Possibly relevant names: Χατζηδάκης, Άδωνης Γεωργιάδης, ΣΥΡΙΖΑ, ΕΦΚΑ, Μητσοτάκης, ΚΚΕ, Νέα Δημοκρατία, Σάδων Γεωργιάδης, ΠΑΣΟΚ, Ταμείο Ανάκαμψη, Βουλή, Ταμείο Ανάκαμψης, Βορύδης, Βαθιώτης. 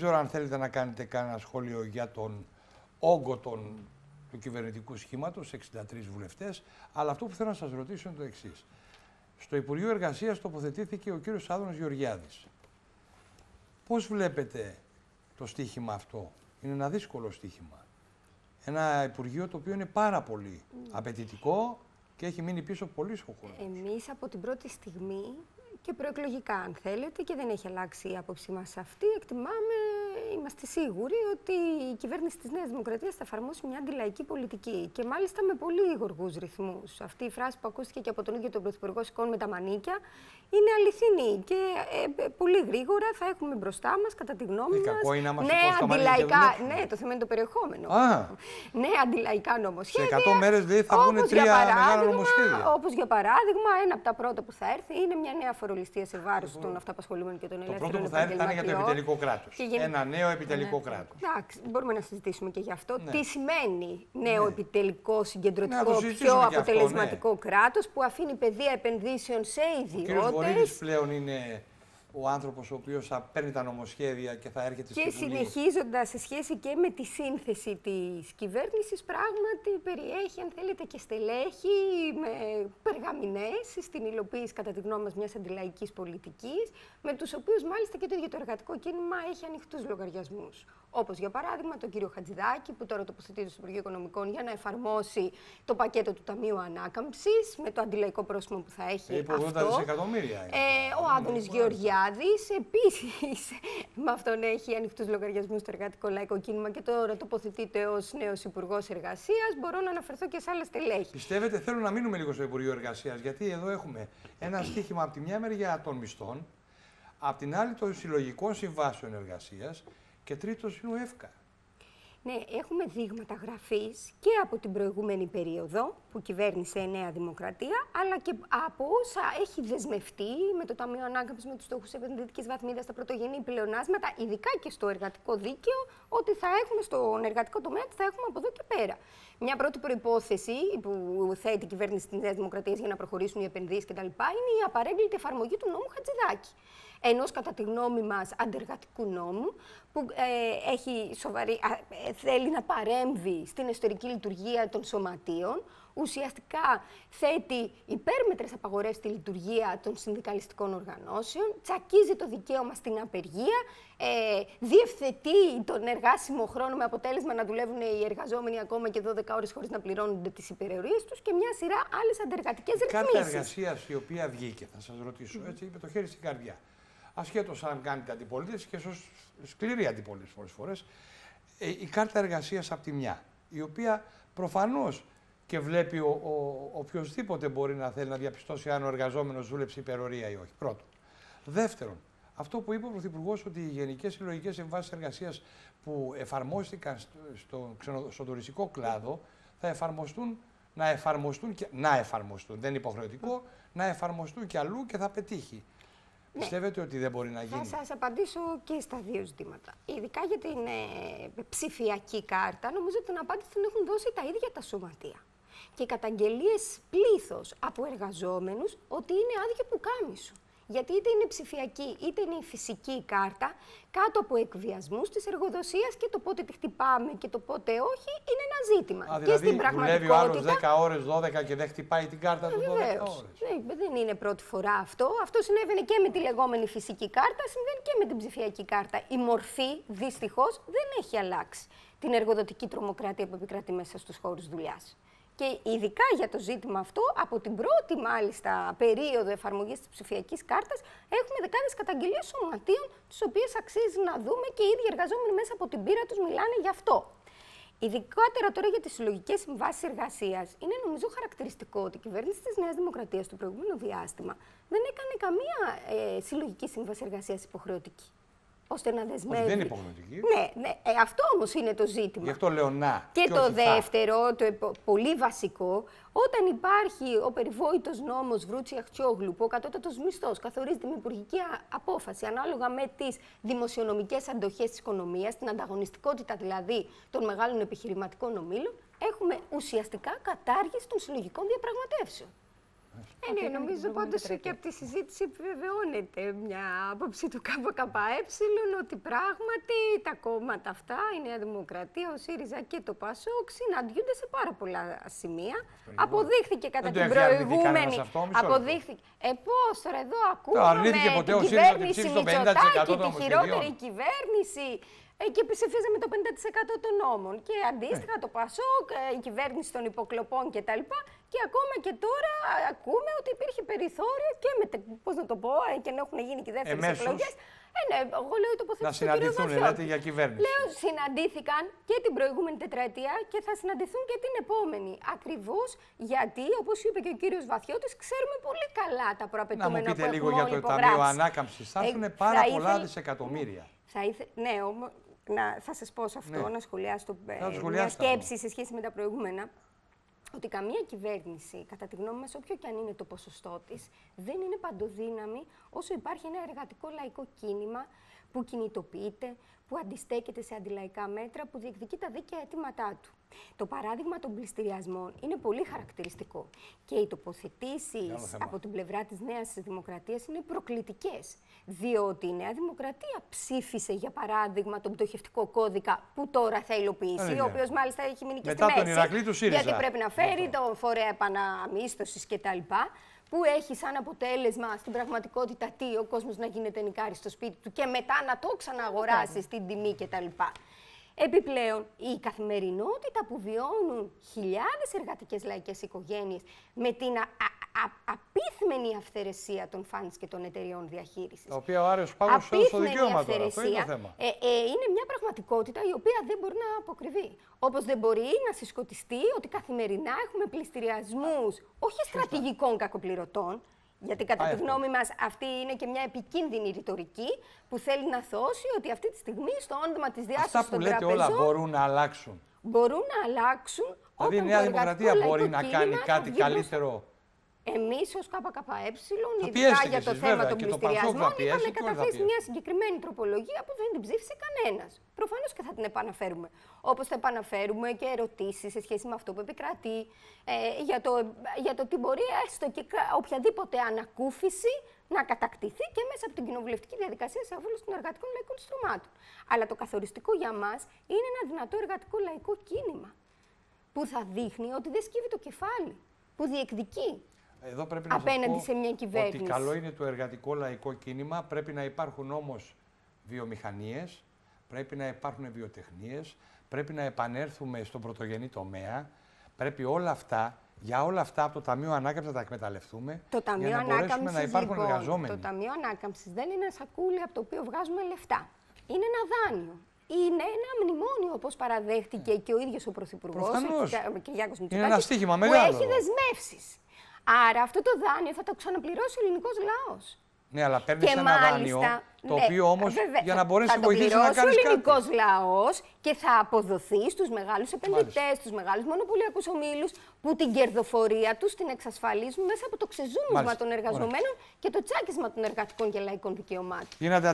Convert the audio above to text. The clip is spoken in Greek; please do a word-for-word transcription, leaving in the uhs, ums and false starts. ξέρω αν θέλετε να κάνετε κανένα σχόλιο για τον όγκο των, του κυβερνητικού σχήματος, εξήντα τρεις βουλευτές, αλλά αυτό που θέλω να σας ρωτήσω είναι το εξής. Στο Υπουργείο Εργασίας τοποθετήθηκε ο κύριος Σάδων Γεωργιάδης. Πώς βλέπετε το στοίχημα αυτό? Είναι ένα δύσκολο στοίχημα. Ένα Υπουργείο το οποίο είναι πάρα πολύ απαιτητικό και έχει μείνει πίσω πολύς ο χρόνος. Εμείς από την πρώτη στιγμή και προεκλογικά, αν θέλετε, και δεν έχει αλλάξει η άποψή μας αυτή, εκτιμάμε, είμαστε σίγουροι ότι η κυβέρνηση της Νέας Δημοκρατίας θα εφαρμόσει μια αντιλαϊκή πολιτική και μάλιστα με πολύ γοργούς ρυθμούς. Αυτή η φράση που ακούστηκε και από τον ίδιο τον Πρωθυπουργό «σηκώνουμε τα μανίκια» είναι αληθινή και ε, πολύ γρήγορα θα έχουμε μπροστά μας, κατά τη γνώμη μας, ναι, μας αντιλαϊκά, ναι, το θέμα είναι το περιεχόμενο. Α. Ναι, αντιλαϊκά νομοσχέδια. Σε εκατό μέρες δηλαδή θα βγουν τρία μεγάλα νομοσχέδια. Όπως για παράδειγμα, ένα από τα πρώτα που θα έρθει είναι μια νέα φορολιστία σε βάρος των αυταπασχολούμενων και των ελεύθερων επαγγελματιών. Το πρώτο που θα έρθει θα είναι για το επιτελικό κράτος. Γεν... Ένα νέο επιτελικό ναι. κράτος. Εντάξει, μπορούμε να συζητήσουμε και γι' αυτό. Ναι. Τι σημαίνει νέο ναι. επιτελικό, συγκεντρωτικό, ναι, πιο αποτελεσματικό αυτό, ναι. κράτος που αφήνει πεδία επενδύσεων σε ιδιώτες. Ο κ. Βορύδης πλέον είναι ο άνθρωπος ο οποίος θα παίρνει τα νομοσχέδια και θα έρχεται στην Βουλή. Και συνεχίζοντας σε σχέση και με τη σύνθεση της κυβέρνησης, πράγματι περιέχει, αν θέλετε, και στελέχη με περγαμηνές στην υλοποίηση, κατά τη γνώμη μας, μιας αντιλαϊκής πολιτικής, με τους οποίους μάλιστα και το ίδιο το εργατικό κίνημα έχει ανοιχτούς λογαριασμούς. Όπως για παράδειγμα τον κύριο Χατζηδάκη, που τώρα τοποθετείται στο Υπουργείο Οικονομικών για να εφαρμόσει το πακέτο του Ταμείου Ανάκαμψης με το αντιλαϊκό πρόσημο που θα έχει. Ε, αυτό. Εκατομμύρια. Ε, ο Άδωνης Γεωργιάδης. Επίσης, με αυτόν έχει ανοιχτούς λογαριασμούς στο εργατικό λαϊκό κίνημα και τώρα τοποθετείται ως νέος Υπουργός Εργασίας. Μπορώ να αναφερθώ και σε άλλα στελέχη. Πιστεύετε, θέλω να μείνουμε λίγο στο Υπουργείο Εργασίας, γιατί εδώ έχουμε ένα στοίχημα από τη μια μεριά των μισθών, από την άλλη των συλλογικών συμβάσεων εργασίας και τρίτος είναι ο ΕΦΚΑ. Ναι, έχουμε δείγματα γραφής και από την προηγούμενη περίοδο που κυβέρνησε η Νέα Δημοκρατία, αλλά και από όσα έχει δεσμευτεί με το Ταμείο Ανάκαμψης, με τους στόχους επενδυτικής βαθμίδας, τα πρωτογενή πλεονάσματα, ειδικά και στο εργατικό δίκαιο, ότι θα έχουμε στον εργατικό τομέα, ότι θα έχουμε από εδώ και πέρα. Μια πρώτη προϋπόθεση που θέτει η κυβέρνηση της Νέας Δημοκρατίας για να προχωρήσουν οι επενδύσεις κτλ. είναι η απαραίτητη εφαρμογή του νόμου Χατζηδάκη. Ενός, κατά τη γνώμη μας, αντεργατικού νόμου, που ε, έχει σοβαρή, ε, θέλει να παρέμβει στην εσωτερική λειτουργία των σωματείων, ουσιαστικά θέτει υπέρμετρες απαγορές στη λειτουργία των συνδικαλιστικών οργανώσεων, τσακίζει το δικαίωμα στην απεργία, ε, διευθετεί τον εργάσιμο χρόνο με αποτέλεσμα να δουλεύουν οι εργαζόμενοι ακόμα και δώδεκα ώρες χωρίς να πληρώνονται τις υπερορίες τους και μια σειρά άλλες αντεργατικές ρυθμίσεις. Κάρτα εργασίας η οποία βγήκε, θα σας ρωτήσω, έτσι, είπε το χέρι στην καρδιά. Ασχέτως αν κάνετε αντιπολίτευση και ίσως σκληρή αντιπολίτευση πολλές φορές, ε, η κάρτα εργασίας από τη μια, η οποία προφανώς και βλέπει ο, ο, οποιοσδήποτε μπορεί να θέλει να διαπιστώσει αν ο εργαζόμενος δούλεψε υπερορία ή όχι. Πρώτον. Δεύτερον, αυτό που είπε ο Πρωθυπουργός ότι οι γενικές συλλογικές συμβάσεις εργασίας που εφαρμόστηκαν στο, στο, ξενο, στο τουριστικό κλάδο θα εφαρμοστούν, να εφαρμοστούν, και, να εφαρμοστούν, δεν είναι υποχρεωτικό, να εφαρμοστούν και αλλού και θα πετύχει. Ναι. Πιστεύετε ότι δεν μπορεί να γίνει? Θα σας απαντήσω και στα δύο ζητήματα. Ειδικά για την ε, ψηφιακή κάρτα, νομίζω ότι την απάντηση την έχουν δώσει τα ίδια τα σωματεία. Και καταγγελίες πλήθος από εργαζόμενους ότι είναι άδειο πουκάμισο. Γιατί είτε είναι ψηφιακή είτε είναι η φυσική κάρτα, κάτω από εκβιασμούς της εργοδοσίας και το πότε τη χτυπάμε και το πότε όχι, είναι ένα ζήτημα. Α, και δηλαδή, στην πραγματικότητα. Δουλεύει ο άλλος δέκα ώρες, δώδεκα και δεν χτυπάει την κάρτα του δώδεκα ώρες. Ναι, δεν είναι πρώτη φορά αυτό. Αυτό συνέβαινε και με τη λεγόμενη φυσική κάρτα, συμβαίνει και με την ψηφιακή κάρτα. Η μορφή δυστυχώς δεν έχει αλλάξει την εργοδοτική τρομοκρατία που επικρατεί μέσα στους χώρους δουλειάς. Και ειδικά για το ζήτημα αυτό, από την πρώτη μάλιστα περίοδο εφαρμογής της ψηφιακής κάρτας, έχουμε δεκάδες καταγγελίες σωματείων, τις οποίες αξίζει να δούμε και οι ίδιοι εργαζόμενοι μέσα από την πείρα τους μιλάνε γι' αυτό. Ειδικότερα τώρα για τις συλλογικές συμβάσεις εργασίας, είναι νομίζω χαρακτηριστικό ότι η κυβέρνηση της Νέας Δημοκρατίας στο προηγούμενο διάστημα δεν έκανε καμία ε, συλλογική σύμβαση εργασίας υποχρεωτική. Ώστε να δεσμεύει. Δεν είναι υποχρεωτική. Ναι, ναι. Ε, αυτό όμως είναι το ζήτημα. Γι' αυτό λέω να. Και, και το δεύτερο, θα. το πολύ βασικό, όταν υπάρχει ο περιβόητος νόμος Βρούτσιας Τιόγλου, που ο κατώτατος μισθός καθορίζεται με υπουργική απόφαση ανάλογα με τις δημοσιονομικές αντοχές της οικονομίας, την ανταγωνιστικότητα δηλαδή των μεγάλων επιχειρηματικών ομίλων, έχουμε ουσιαστικά κατάργηση των συλλογικών διαπραγματεύσεων. Ε, ναι, νομίζω πάντως και από τη συζήτηση επιβεβαιώνεται μια άποψη του ΚΚΕ ότι πράγματι τα κόμματα αυτά, η Νέα Δημοκρατία, ο ΣΥΡΙΖΑ και το ΠΑΣΟΚ συναντιούνται σε πάρα πολλά σημεία. Αποδείχθηκε κατά την προηγούμενη. Αποδείχθηκε. Ε, πώς τώρα εδώ ακούγαμε την κυβέρνηση Μητσοτάκη, τη χειρότερη κυβέρνηση. Και ψηφίζαμε το πενήντα τοις εκατό των νόμων. Και αντίστοιχα το ΠΑΣΟΚ, η κυβέρνηση των υποκλοπών κτλ. Και ακόμα και τώρα ακούμε ότι υπήρχε περιθώριο και με, πώς να το πω, και να έχουν γίνει και δεύτερες εκλογές. Ε, ναι, εγώ λέω η τοποθέτηση του κ. Βαθιώτη. Να συναντηθούν, λέτε, για κυβέρνηση. Λέω, συναντήθηκαν και την προηγούμενη τετραετία και θα συναντηθούν και την επόμενη. Ακριβώς γιατί, όπως είπε και ο κ. Βαθιώτης, ξέρουμε πολύ καλά τα προαπαιτούμενα που έχουμε υπογράψει. Να μου πείτε λίγο για το Ταμείο Ανάκαμψη. Θα έρθουν ε, πάρα θα πολλά δισεκατομμύρια. Θα ήθε... Ναι, όμως, να, θα σας πω σε αυτό, ναι. να σχολιάσω μια σκέψη σε σχέση με τα προηγούμενα. Ότι καμία κυβέρνηση, κατά τη γνώμη μας, όποιο και αν είναι το ποσοστό της, δεν είναι παντοδύναμη όσο υπάρχει ένα εργατικό λαϊκό κίνημα που κινητοποιείται, που αντιστέκεται σε αντιλαϊκά μέτρα, που διεκδικεί τα δίκαια αιτήματά του. Το παράδειγμα των πληστηριασμών είναι πολύ χαρακτηριστικό. Και οι τοποθετήσεις από την πλευρά της Νέας Δημοκρατίας είναι προκλητικές. Διότι η Νέα Δημοκρατία ψήφισε, για παράδειγμα, τον πτωχευτικό κώδικα που τώρα θα υλοποιήσει, Λέβαια. ο οποίος μάλιστα έχει μείνει και στη μέση. Μετά τον Ηρακλή του ΣΥΡΙΖΑ. Γιατί πρέπει να φέρει Λέβαια. το φορέα επαναμίσθωσης κτλ. Που έχει σαν αποτέλεσμα στην πραγματικότητα τι, ο κόσμος να γίνεται νικάρης στο σπίτι του και μετά να το ξαναγοράσει στην τιμή κτλ. Επιπλέον, η καθημερινότητα που βιώνουν χιλιάδες εργατικές λαϊκές οικογένειες με την α, α, α, απίθμενη αυθαιρεσία των φαντς και των εταιριών διαχείρισης. Τα οποία ο Άριος Παύλος φέρνει στο δικαίωμα τώρα. Αυτό είναι το θέμα. Ε, ε, είναι μια πραγματικότητα η οποία δεν μπορεί να αποκριβεί. Όπως δεν μπορεί να συσκοτιστεί ότι καθημερινά έχουμε πληστηριασμούς όχι στρατηγικών κακοπληρωτών. Γιατί κατά τη γνώμη μας αυτή είναι και μια επικίνδυνη ρητορική που θέλει να θώσει ότι αυτή τη στιγμή στο όνομα της διάσωσης των τραπεζών... Αυτά που λέτε όλα μπορούν να αλλάξουν. Μπορούν να αλλάξουν... Δηλαδή η Νέα Δημοκρατία μπορεί να κάνει κάτι καλύτερο... Εμείς ως ΚΚΕ, ειδικά για το θέμα των πληστηριασμών, είχαμε καταθέσει μια συγκεκριμένη τροπολογία που δεν την ψήφισε κανένας. Προφανώς και θα την επαναφέρουμε. Όπως θα επαναφέρουμε και ερωτήσεις σε σχέση με αυτό που επικρατεί, ε, για, το, για το τι μπορεί έστω και οποιαδήποτε ανακούφιση να κατακτηθεί και μέσα από την κοινοβουλευτική διαδικασία σε όφελος των εργατικών λαϊκών στρωμάτων. Αλλά το καθοριστικό για μας είναι ένα δυνατό εργατικό λαϊκό κίνημα που θα δείχνει ότι δεν σκύβει το κεφάλι, που διεκδικεί. Εδώ πρέπει να απέναντι σας πω σε μια κυβέρνηση. Ότι καλό είναι το εργατικό λαϊκό κίνημα, πρέπει να υπάρχουν όμως βιομηχανίες, πρέπει να υπάρχουν βιοτεχνίες, πρέπει να επανέλθουμε στον πρωτογενή τομέα, πρέπει όλα αυτά, για όλα αυτά από το Ταμείο Ανάκαμψης να τα εκμεταλλευτούμε το για να μπορέσουμε να υπάρχουν λοιπόν, εργαζόμενοι. Το Ταμείο Ανάκαμψης δεν είναι ένα σακούλι από το οποίο βγάζουμε λεφτά. Είναι ένα δάνειο. Είναι ένα μνημόνιο, όπως παραδέχτηκε mm. και ο ίδιος ο Πρωθυπουργός, ο Κυριάκος Μητσοτάκης, που μεγάλο. έχει δεσμεύσεις. Άρα αυτό το δάνειο θα το ξαναπληρώσει ο ελληνικός λαός. Ναι, αλλά παίρνεις ένα μάλιστα, δάνειο, το ναι, οποίο όμως βέβαια, για να μπορέσει να βοηθήσει να κάνει κάτι. Θα το πληρώσει ο ελληνικός λαός και θα αποδοθεί στους μεγάλους επενδυτές, στους μεγάλους μονοπωλιακούς ομίλους, που την κερδοφορία τους την εξασφαλίζουν μέσα από το ξεζούμισμα των εργαζομένων μάλιστα. και το τσάκισμα των εργατικών και λαϊκών δικαιωμάτων.